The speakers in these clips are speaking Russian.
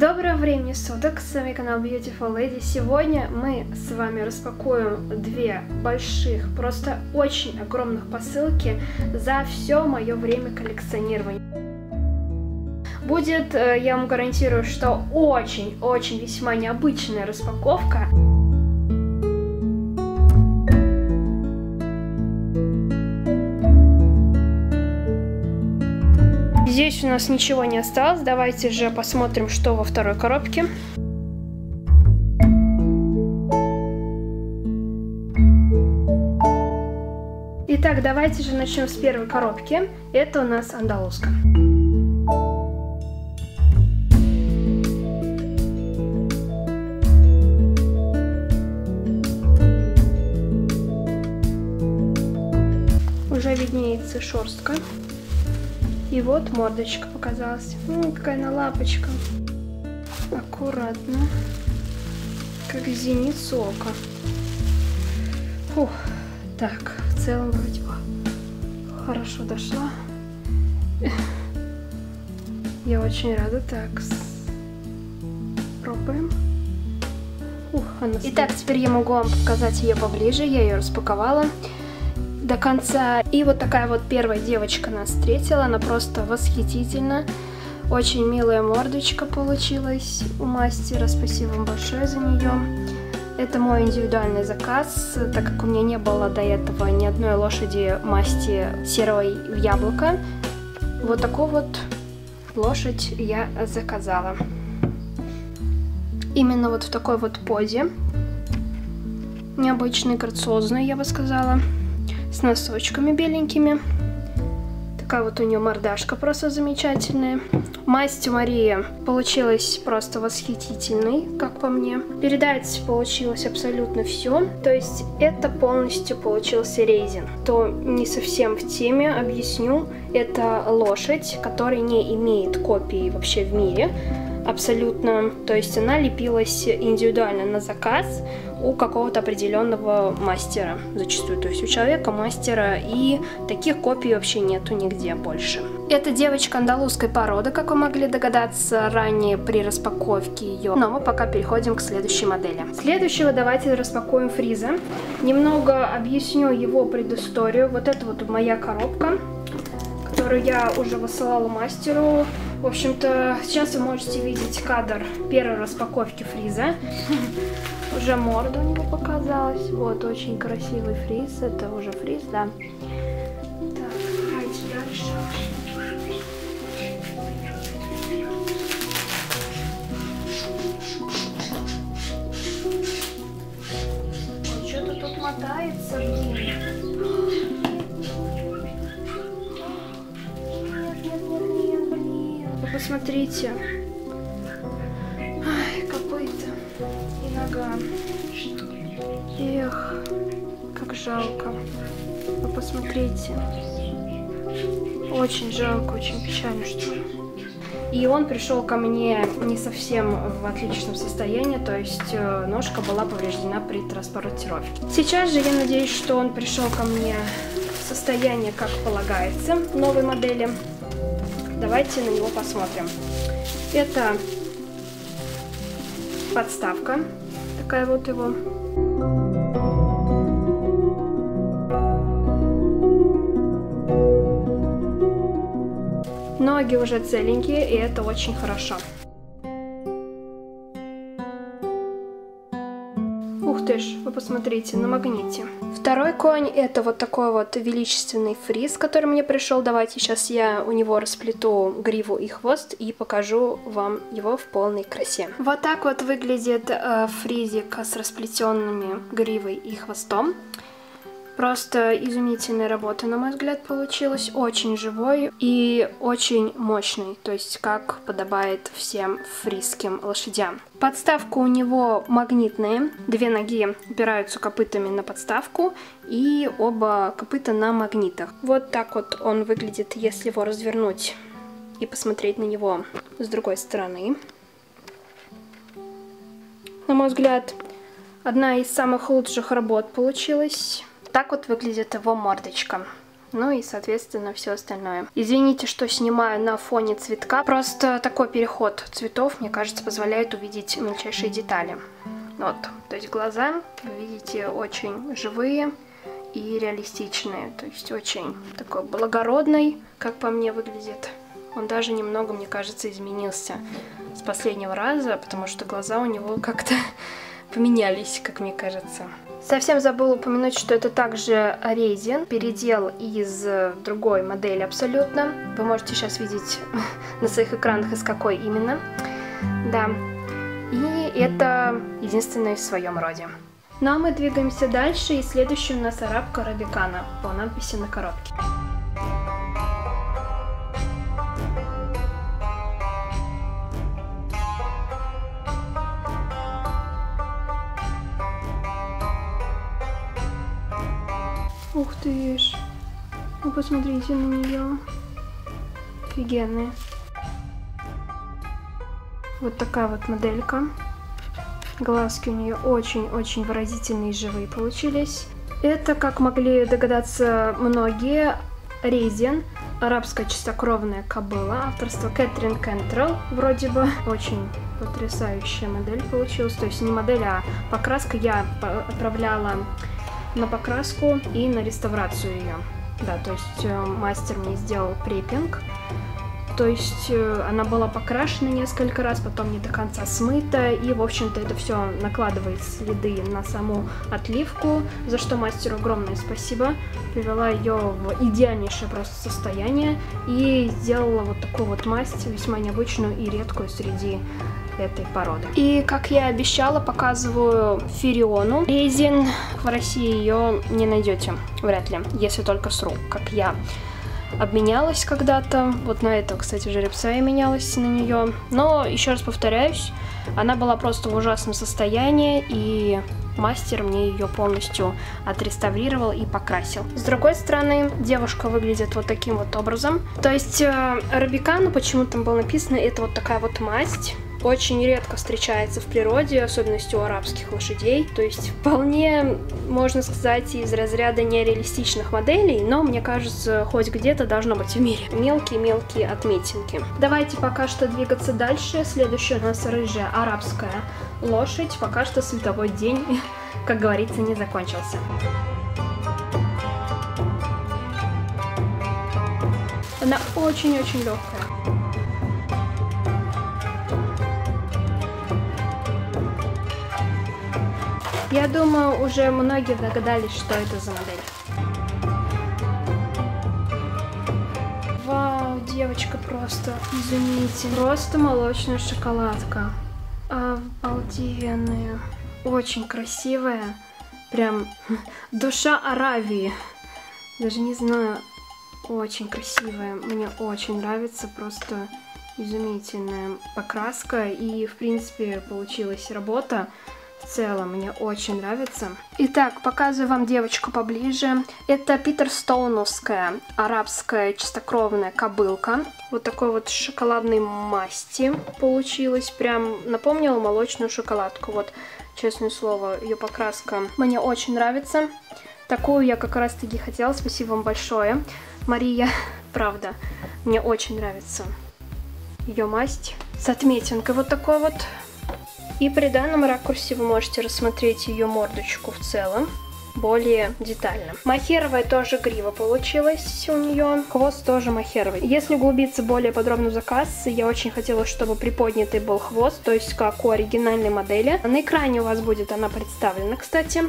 Доброго времени суток, с вами канал Beautiful Lady. Сегодня мы с вами распакуем две больших, просто очень огромных посылки за все мое время коллекционирования. Будет, я вам гарантирую, что очень-очень весьма необычная распаковка. Здесь у нас ничего не осталось, давайте же посмотрим, что во второй коробке. Итак, давайте же начнем с первой коробки. Это у нас андалузка. Уже виднеется шерстка. И вот мордочка показалась. Ну, какая она лапочка. Аккуратно. Как зеницу ока. Фух. Так, в целом вроде бы хорошо дошла. Я очень рада. Так, пробуем. Ух, она... Итак, теперь я могу вам показать ее поближе. Я ее распаковала до конца. И вот такая вот первая девочка нас встретила. Она просто восхитительна. Очень милая мордочка получилась у мастера. Спасибо вам большое за нее. Это мой индивидуальный заказ, так как у меня не было до этого ни одной лошади масти серой в яблоко. Вот такую вот лошадь я заказала. Именно вот в такой вот позе. Необычной, грациозной, я бы сказала. С носочками беленькими. Такая вот у нее мордашка просто замечательная. Масть у Марии получилась просто восхитительной, как по мне. Передать получилось абсолютно все. То есть это полностью получился резин. Кто не совсем в теме, объясню. Это лошадь, которая не имеет копии вообще в мире. Абсолютно. То есть она лепилась индивидуально на заказ у какого-то определенного мастера зачастую, то есть у человека мастера, и таких копий вообще нету нигде больше. Это девочка андалузской породы, как вы могли догадаться ранее при распаковке ее. Но мы пока переходим к следующей модели. Следующего давайте распакуем фриза. Немного объясню его предысторию. Вот это вот моя коробка, которую я уже высылала мастеру. В общем-то, сейчас вы можете видеть кадр первой распаковки фриза. Уже морда у него показалась. Вот, очень красивый фриз. Это уже фриз, да. Так, давайте дальше. Он что-то тут мотается. Нет, блин. Вы посмотрите. Ай, копыта. И нога. Эх, как жалко. Вы посмотрите. Очень жалко, очень печально, что ли. И он пришел ко мне не совсем в отличном состоянии, то есть ножка была повреждена при транспортировке. Сейчас же я надеюсь, что он пришел ко мне в состояние, как полагается, новой модели. Давайте на него посмотрим. Это... подставка, такая вот его. Ноги уже целенькие, и это очень хорошо. Ух ты ж, вы посмотрите, на магните. Второй конь, это вот такой вот величественный фриз, который мне пришел. Давайте сейчас я у него расплету гриву и хвост и покажу вам его в полной красе. Вот так вот выглядит фризик с расплетенными гривой и хвостом. Просто изумительная работа, на мой взгляд, получилась. Очень живой и очень мощный, то есть как подобает всем фризским лошадям. Подставка у него магнитная. Две ноги опираются копытами на подставку и оба копыта на магнитах. Вот так вот он выглядит, если его развернуть и посмотреть на него с другой стороны. На мой взгляд, одна из самых лучших работ получилась. Так вот выглядит его мордочка. ну и, соответственно, все остальное. Извините, что снимаю на фоне цветка, просто такой переход цветов, мне кажется, позволяет увидеть мельчайшие детали. Вот, то есть глаза, вы видите, очень живые и реалистичные, то есть очень такой благородный, как по мне, выглядит. Он даже немного, мне кажется, изменился с последнего раза, потому что глаза у него как-то поменялись, как мне кажется. Совсем забыла упомянуть, что это также резин, передел из другой модели абсолютно. Вы можете сейчас видеть на своих экранах, из какой именно. Да, и это единственное в своем роде. Ну а мы двигаемся дальше, и следующий у нас арабка Раvikana по надписи на коробке. Ух ты ж, ну посмотрите на нее, офигенная. Вот такая вот моделька, глазки у нее очень-очень выразительные и живые получились. Это, как могли догадаться многие, резин, арабская чистокровная кобыла, авторство Кэтрин Кентрелл, вроде бы. Очень потрясающая модель получилась, то есть не модель, а покраска, я отправляла на покраску и на реставрацию ее. Да, то есть мастер мне сделал препинг, то есть она была покрашена несколько раз, потом не до конца смыта, и, в общем-то, это все накладывает следы на саму отливку, за что мастеру огромное спасибо. Привела ее в идеальнейшее просто состояние и сделала вот такую вот масть, весьма необычную и редкую среди этой породы. И, как я обещала, показываю Фириону. Резин в России ее не найдете, вряд ли, если только с рук, как я обменялась когда-то. Вот на это, кстати, жеребца я менялась на нее. Но, еще раз повторяюсь, она была просто в ужасном состоянии, и мастер мне ее полностью отреставрировал и покрасил. С другой стороны, девушка выглядит вот таким вот образом. То есть Ravikana, почему там было написано, это вот такая вот масть. Очень редко встречается в природе, особенности у арабских лошадей. То есть вполне, можно сказать, из разряда нереалистичных моделей, но, мне кажется, хоть где-то должно быть в мире. Мелкие-мелкие отметинки. Давайте пока что двигаться дальше. Следующая у нас рыжая арабская лошадь. Пока что световой день, как говорится, не закончился. Она очень-очень легкая. Я думаю, уже многие догадались, что это за модель. Вау, девочка просто изумительная. Просто молочная шоколадка. Обалденная. Очень красивая. Прям душа Аравии. Даже не знаю. Очень красивая. Мне очень нравится. Просто изумительная покраска. И, в принципе, получилась работа. В целом, мне очень нравится. Итак, показываю вам девочку поближе. Это Питер Стounovskaya, арабская чистокровная кобылка. Вот такой вот шоколадной масти получилась. Прям напомнила молочную шоколадку. Вот, честное слово, ее покраска мне очень нравится. Такую я как раз-таки хотела. Спасибо вам большое, Мария. Правда, мне очень нравится ее масть с отметинкой вот такой вот. И при данном ракурсе вы можете рассмотреть ее мордочку в целом более детально. Мохеровая тоже грива получилась у нее. Хвост тоже мохеровый. Если углубиться более подробно в заказ, я очень хотела, чтобы приподнятый был хвост, то есть как у оригинальной модели. На экране у вас будет она представлена, кстати.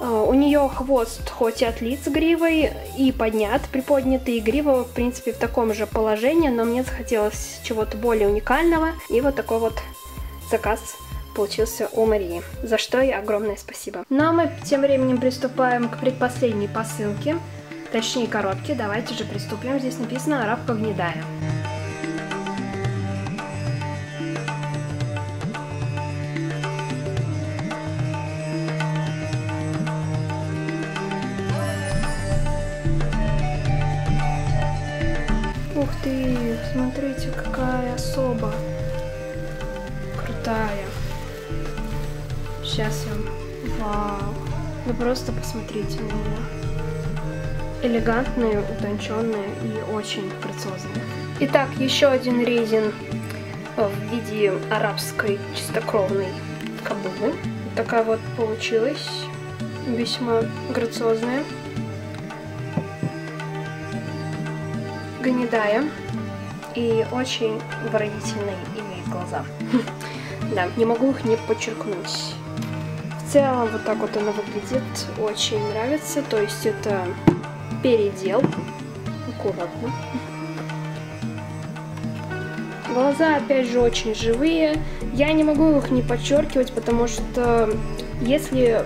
У нее хвост хоть и отлит с гривой, и поднят, приподнятый, и грива, в принципе, в таком же положении, но мне захотелось чего-то более уникального. И вот такой вот заказ получился у Марии, за что ей огромное спасибо. Ну а мы тем временем приступаем к предпоследней посылке, точнее коробке. Давайте же приступим. Здесь написано «Арабка гнедая». Ух ты, смотрите, какая особа. Сейчас я... Вау! Вы просто посмотрите на нее. элегантные, утонченные и очень грациозные. Итак, еще один резин в виде арабской чистокровной кобылы. Такая вот получилась, весьма грациозная. Гнедая и очень выразительные имеет глаза. Да, не могу их не подчеркнуть. В целом вот так вот она выглядит, очень нравится, то есть это передел, аккуратно. Глаза опять же очень живые, я не могу их не подчеркивать, потому что если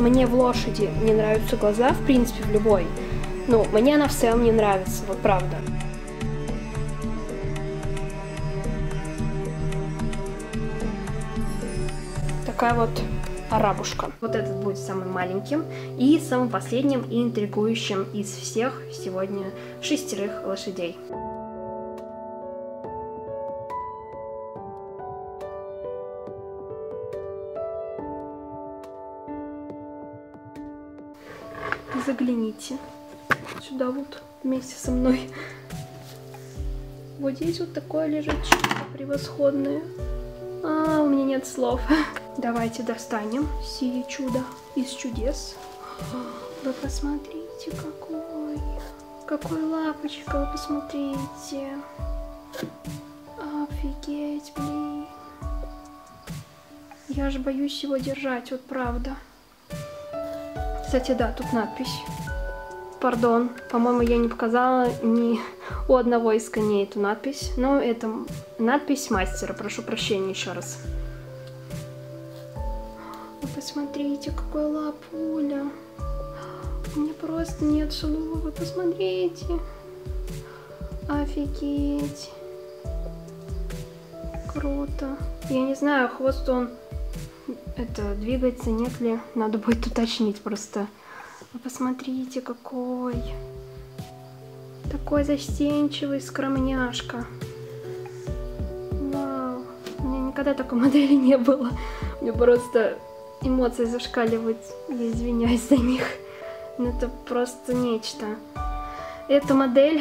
мне в лошади не нравятся глаза, в принципе в любой, ну мне она в целом не нравится, вот правда. Такая вот арабушка. Вот этот будет самым маленьким и самым последним и интригующим из всех сегодня 6 лошадей. Загляните сюда вот вместе со мной. Вот здесь вот такое лежит превосходное. У меня нет слов. Давайте достанем сие чудо из чудес. Вы посмотрите, какой лапочка, вы посмотрите. Офигеть, блин. Я же боюсь его держать, вот правда. Кстати, да, тут надпись. Пардон, по-моему, я не показала ни у одного из коней эту надпись. Но это надпись мастера, прошу прощения еще раз. Посмотрите, какой лапуля. У меня просто нет слова. Вы посмотрите. Офигеть. Круто. Я не знаю, хвост он это двигается, нет ли. Надо будет уточнить просто. Вы посмотрите, какой. Такой застенчивый скромняшка. Вау. У меня никогда такой модели не было. Мне просто... эмоции зашкаливают, я извиняюсь за них, но это просто нечто. Эту модель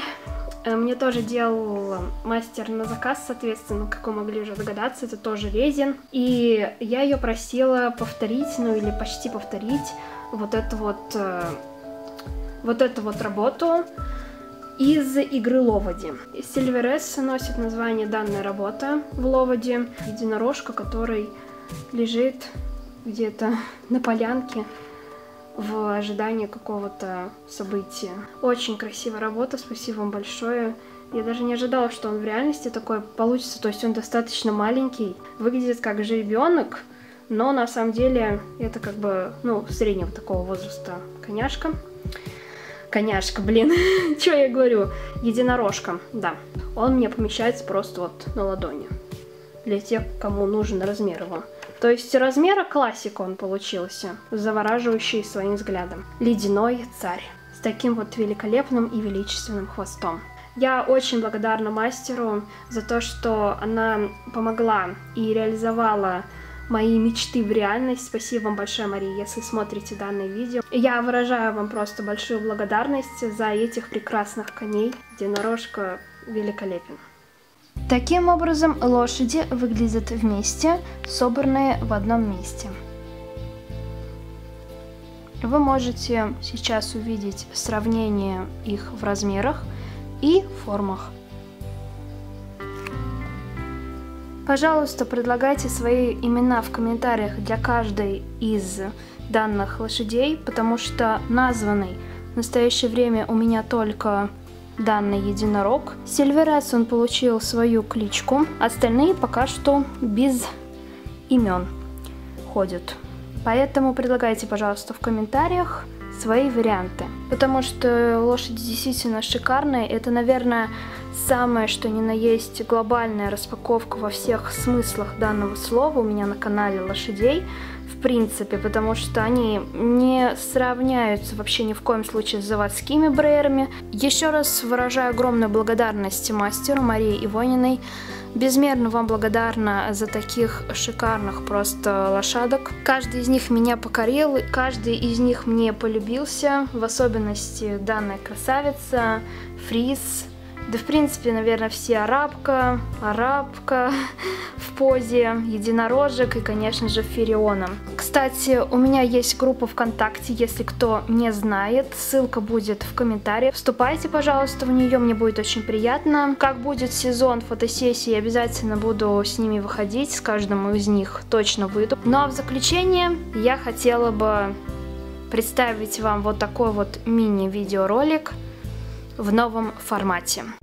мне тоже делал мастер на заказ, соответственно, как вы могли уже догадаться, это тоже резин. И я ее просила повторить, ну или почти повторить, вот эту вот работу из игры Lovody. Silveress носит название данная работа в Lovody. Единорожка, который лежит... где-то на полянке в ожидании какого-то события. Очень красивая работа, спасибо вам большое. Я даже не ожидала, что он в реальности такой получится, то есть он достаточно маленький, выглядит как жеребенок, но на самом деле это как бы, ну, среднего такого возраста коняшка. Коняшка, блин, что я говорю? Единорожка, да. Он мне помещается просто вот на ладони, для тех, кому нужен размер его. То есть размера классика он получился, завораживающий своим взглядом. Ледяной царь с таким вот великолепным и величественным хвостом. Я очень благодарна мастеру за то, что она помогла и реализовала мои мечты в реальность. Спасибо вам большое, Мария, если смотрите данное видео. Я выражаю вам просто большую благодарность за этих прекрасных коней. Единорожка великолепен. Таким образом, лошади выглядят вместе, собранные в одном месте. Вы можете сейчас увидеть сравнение их в размерах и формах. Пожалуйста, предлагайте свои имена в комментариях для каждой из данных лошадей, потому что названный в настоящее время у меня только... данный единорог. Silveress он получил свою кличку, остальные пока что без имен ходят. Поэтому предлагайте, пожалуйста, в комментариях свои варианты. Потому что лошади действительно шикарные. Это, наверное, самое, что ни на есть глобальная распаковка во всех смыслах данного слова у меня на канале лошадей. В принципе, потому что они не сравняются вообще ни в коем случае с заводскими бреерами. Еще раз выражаю огромную благодарность мастеру Марии Ивониной Безмерно вам благодарна за таких шикарных просто лошадок. Каждый из них меня покорил, каждый из них мне полюбился, в особенности данная красавица, фриз. Да, в принципе, наверное, все арабка в позе, единорожек и, конечно же, Фириона. Кстати, у меня есть группа ВКонтакте, если кто не знает, ссылка будет в комментариях. Вступайте, пожалуйста, в нее, мне будет очень приятно. Как будет сезон фотосессии, обязательно буду с ними выходить, с каждым из них точно выйду. Ну а в заключение я хотела бы представить вам вот такой вот мини-видеоролик в новом формате.